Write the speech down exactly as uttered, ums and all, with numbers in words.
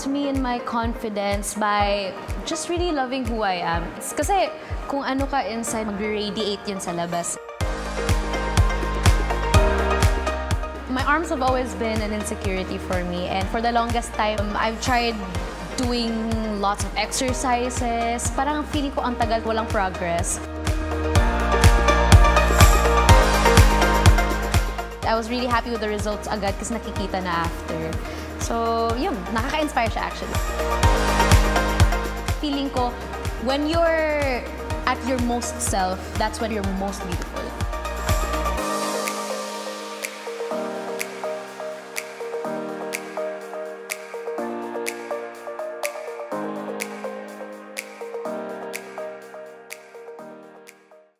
helped me in my confidence by just really loving who I am. Kasi kung ano ka inside, mag-radiate yun sa labas. My arms have always been an insecurity for me, and for the longest time, I've tried doing lots of exercises. Parang feeling ko ang tagal, walang progress. I was really happy with the results agad kasi nakikita na after. So, yun, nakaka-inspire siya actually. Feeling ko, when you're at your most self, that's when you're most beautiful.